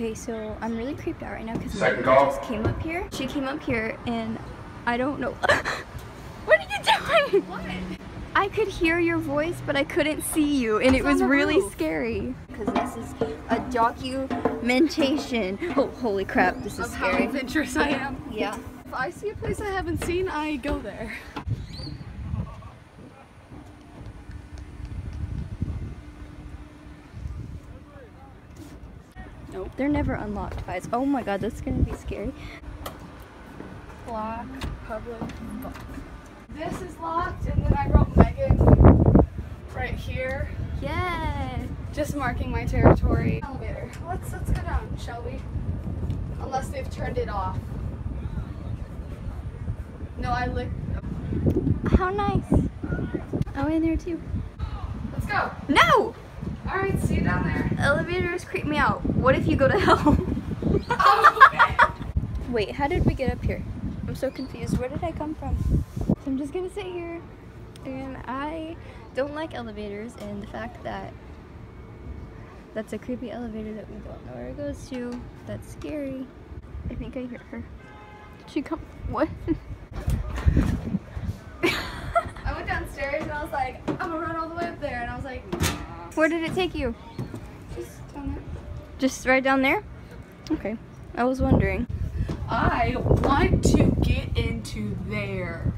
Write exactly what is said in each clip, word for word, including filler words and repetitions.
Okay, so I'm really creeped out right now because my girl just came up here. She came up here and I don't know. What are you doing? What? I could hear your voice, but I couldn't see you, and it's it was really roof. Scary. Because this is a documentation. Oh, holy crap, this is of scary. Of how adventurous I am. Yeah. If I see a place I haven't seen, I go there. Nope. They're never unlocked files. Oh my god, that's gonna be scary. Lock, public, lock. This is locked, and then I wrote Megan right here. Yeah. Just marking my territory. Elevator. Let's let's go down, shall we? Unless they've turned it off. No, I licked. How nice. Oh, in there too. Let's go. No. All right, see you down there. Elevators creep me out. What if you go to hell? Oh, wait, how did we get up here? I'm so confused. Where did I come from? So I'm just gonna sit here, and I don't like elevators, and the fact that that's a creepy elevator that we don't know where it goes to, that's scary. I think I hear her. Did she come? What? I went downstairs and I was like, I'm gonna run all the way up there, and I was like, nah. Where did it take you? Just down there. Just right down there? Okay, I was wondering. I want to get into there.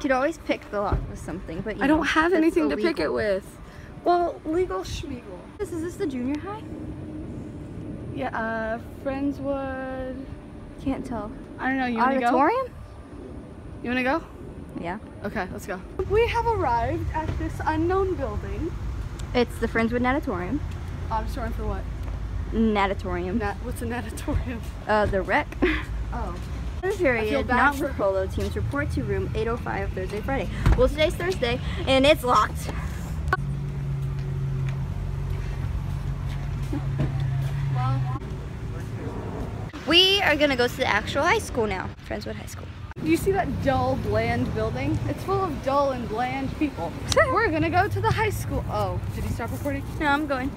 Could always pick the lock with something, but you I don't know, have anything illegal. to pick it with. Well, legal schmeagle. This is this the junior high? Yeah, uh, Friendswood. Can't tell. I don't know. You wanna Auditorium? Go? You wanna go? Yeah. Okay, let's go. We have arrived at this unknown building. It's the Friendswood Natatorium. Auditorium for what? Natatorium. Nat what's a natatorium? Uh, the rec. Oh. Period. Not for polo teams. Report to room eight oh five Thursday, Friday. Well, today's Thursday, and it's locked. Well, we are gonna go to the actual high school now, Friendswood High School. Do you see that dull, bland building? It's full of dull and bland people. We're gonna go to the high school. Oh, did he stop recording? No, I'm going.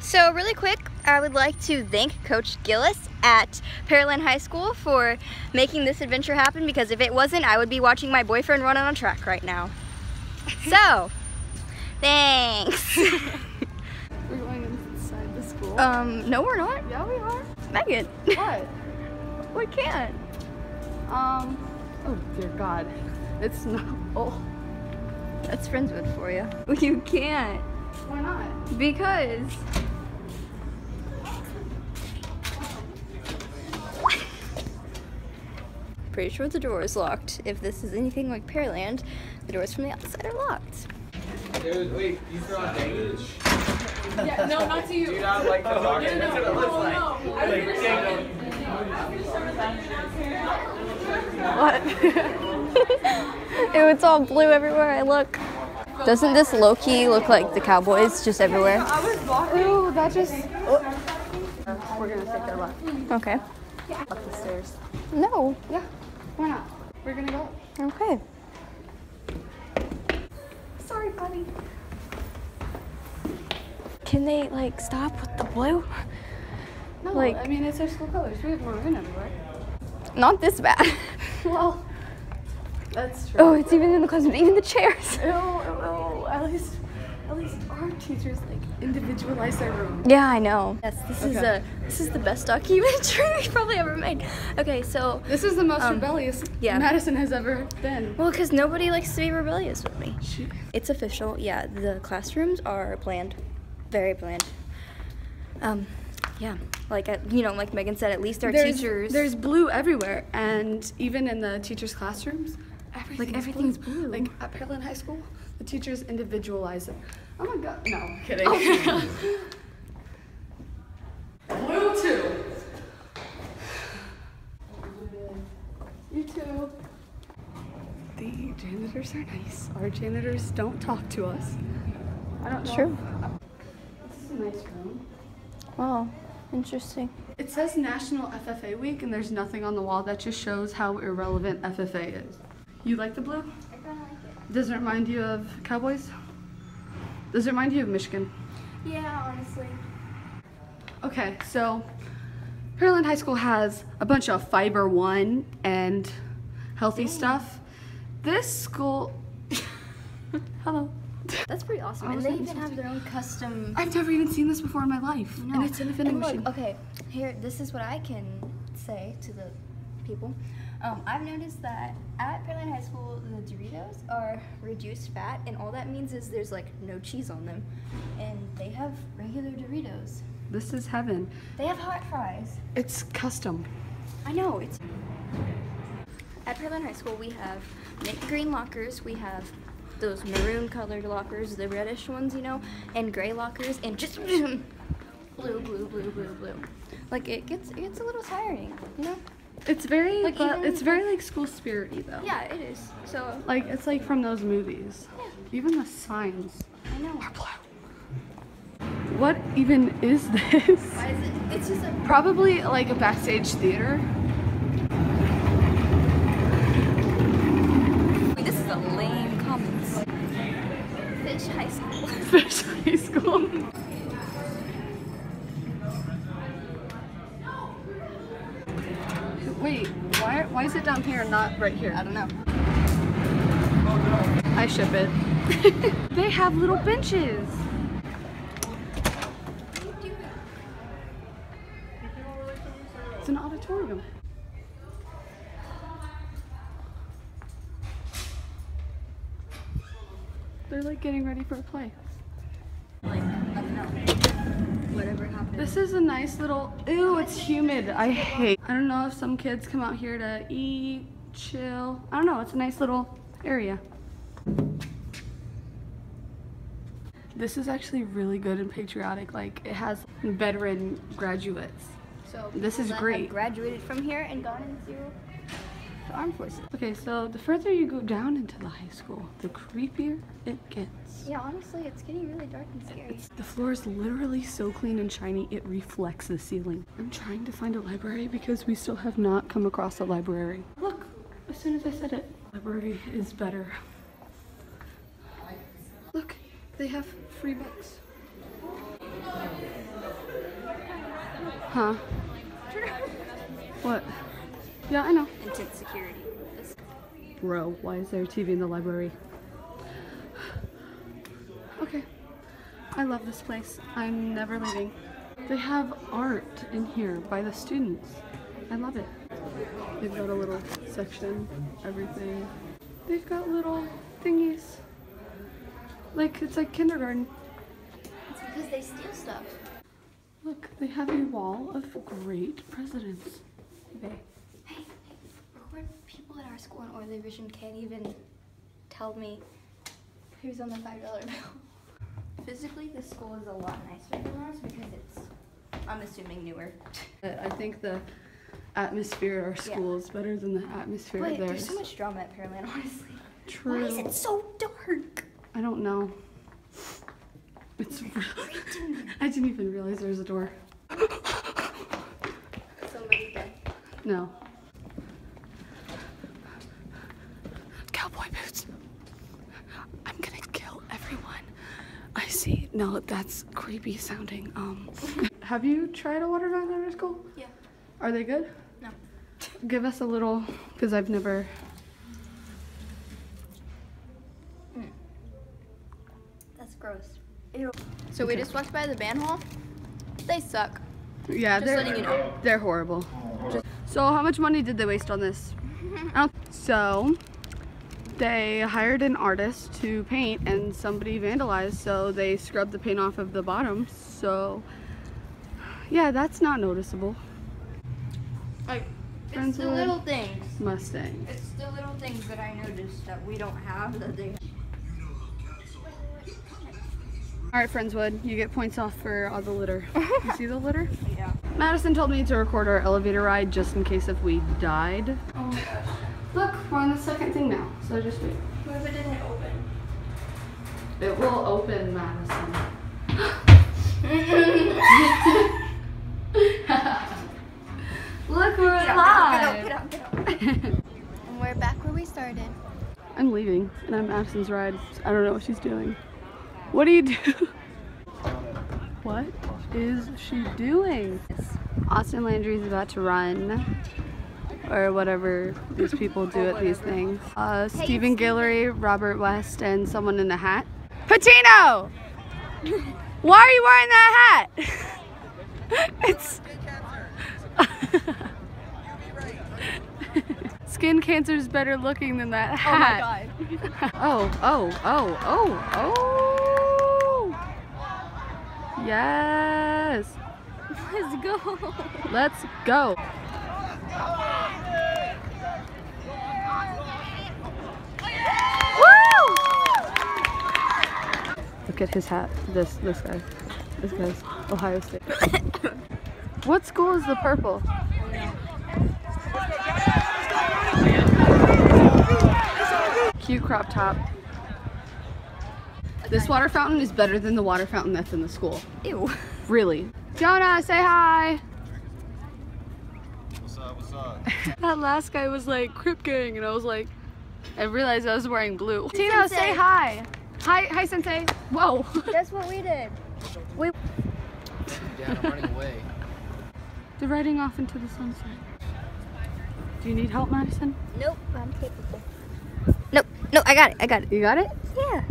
So really quick, I would like to thank Coach Gillis at Pearland High School for making this adventure happen, because if it wasn't, I would be watching my boyfriend run on a track right now. So, thanks. We're going inside the school. Um, no we're not. Yeah, we are. Megan. What? We can't. Um, oh dear God. It's not, oh. That's Friendswood for you. You can't. Why not? Because. Pretty sure the door is locked. If this is anything like Pearland, the doors from the outside are locked. Dude, wait, you throw out baggage. Yeah, no, not to you. Do you not like the lock? No, no, no, no, no. Like, what? It's all blue everywhere I look. Doesn't this low-key look like the Cowboys just everywhere? Ooh, that just... Oh. We're gonna take their left. Okay. Up the stairs. No. Yeah. Why not? We're gonna go. Okay. Sorry, buddy. Can they, like, stop with the blue? No, like, I mean, it's our school colors. We have maroon everywhere. Not this bad. Well... That's true. Oh, it's even in the closet, even the chairs. No, no, at least, at least our teachers like individualize their room. Yeah, I know. Yes, this okay. is a this is the best documentary we've probably ever made. Okay, so this is the most um, rebellious yeah. Madison has ever been. Well, because nobody likes to be rebellious with me. She it's official. Yeah, the classrooms are bland, very bland. Um, yeah. Like, you know, like Megan said, at least our there's, teachers. There's blue everywhere, and even in the teachers' classrooms. Everything's like everything's blue. blue. Like at Pearland High School, the teachers individualize it. Oh my God, no, I'm kidding. Oh. Blue too. You too. The janitors are nice. Our janitors don't talk to us. I don't know. True. This is a nice room. Wow, interesting. It says National F F A Week, and there's nothing on the wall. That just shows how irrelevant F F A is. You like the blue? I kind of like it. Does it remind you of Cowboys? Does it remind you of Michigan? Yeah, honestly. Okay, so Pearland High School has a bunch of Fiber One and healthy Dang. stuff. This school... Hello. That's pretty awesome. And they even have their own custom... I've never even seen this before in my life. No. And it's in a vending machine. Okay, here, this is what I can say to the people. Um, I've noticed that at Pearland High School, the Doritos are reduced fat, and all that means is there's like no cheese on them. And they have regular Doritos. This is heaven. They have hot fries. It's custom. I know. It's At Pearland High School, we have mint green lockers. We have those maroon colored lockers, the reddish ones, you know, and gray lockers, and just blue, blue, blue, blue, blue. Like it gets, it gets a little tiring, you know. It's very, like even, it's very like school spirity though. Yeah, it is. So like it's like from those movies. Yeah. Even the signs. I know. Are blue. What even is this? Why is it? It's just a probably like a backstage theater. This is a lame comments. Fish High School. Fish High School. Wait, why, why is it down here and not right here? I don't know. I ship it. They have little benches. It's an auditorium. They're like getting ready for a play. Like, I don't know. Whatever happens. This is a nice little, ew, it's humid. I hate. I don't know if some kids come out here to eat, chill. I don't know, it's a nice little area. This is actually really good and patriotic. Like, it has veteran graduates. So this is great. Have graduated from here and gone into the armed forces. Okay, so the further you go down into the high school, the creepier it gets. Yeah, honestly, it's getting really dark and scary. It's, the floor is literally so clean and shiny, it reflects the ceiling. I'm trying to find a library because we still have not come across a library. Look, as soon as I said it, library is better. Look, they have free books. Huh? What? Yeah, I know. Intense security. Bro, why is there a T V in the library? Okay. I love this place. I'm never leaving. They have art in here by the students. I love it. They've got a little section, everything. They've got little thingies. Like, it's like kindergarten. It's because they steal stuff. Look, they have a wall of great presidents. They. People at our school in Orley Vision can't even tell me who's on the five dollar bill. Physically, this school is a lot nicer than ours because it's, I'm assuming, newer. I think the atmosphere at our school yeah. is better than the atmosphere Wait, at theirs. There's so much drama at Pearland, honestly. True. Why is it so dark? I don't know. It's really... I didn't even realize there was a door. Somebody dead. No. No, that's creepy sounding. Um, have you tried a water fountain at school? Yeah. Are they good? No. Give us a little, because I've never. Mm. That's gross. Ew. So okay. We just walked by the band hall. They suck. Yeah, just they're letting you know. They're horrible. Just... So how much money did they waste on this? So. They hired an artist to paint and somebody vandalized, so they scrubbed the paint off of the bottom. So yeah, that's not noticeable. Like, it's the little things. Mustang. It's the little things that I noticed that we don't have that they have. Alright, Friendswood, you get points off for all the litter. You see the litter? Yeah. Madison told me to record our elevator ride just in case if we died. Oh my gosh. Look, we're on the second thing now, so just wait. What if it didn't open? It will open, Madison. Look, we're alive! Get up, get up, get up, get up. And we're back where we started. I'm leaving, and I'm Madison's ride. I don't know what she's doing. What do you do? What is she doing? Austin Landry's about to run, or whatever these people do at these things. Uh, hey, Stephen Guillory, Robert West, and someone in a hat. Patino! Why are you wearing that hat? It's... Skin cancer is better looking than that hat. Oh my god. oh, oh, oh, oh, oh. Yes. Let's go. Let's go. Woo! Look at his hat. This this guy. This guy's Ohio State. What school is the purple? Cute crop top. Okay. This water fountain is better than the water fountain that's in the school. Ew. Really. Jonah, say hi. What's up, what's up? That last guy was like, Crip Gang, and I was like, I realized I was wearing blue. Tino, say hi. Hi, hi, Sensei. Whoa. That's what we did. We... Down, I'm running away. They're riding off into the sunset. Do you need help, Madison? Nope, I'm capable. Nope, no, I got it, I got it. You got it? Yeah.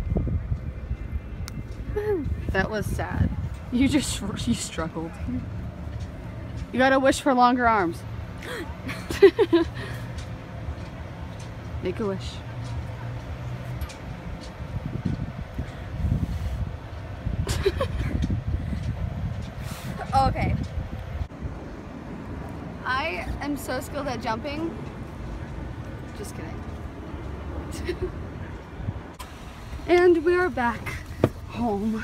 That was sad. You just, you struggled. You gotta wish for longer arms. Make a wish. Okay. I am so skilled at jumping. Just kidding. And we are back home.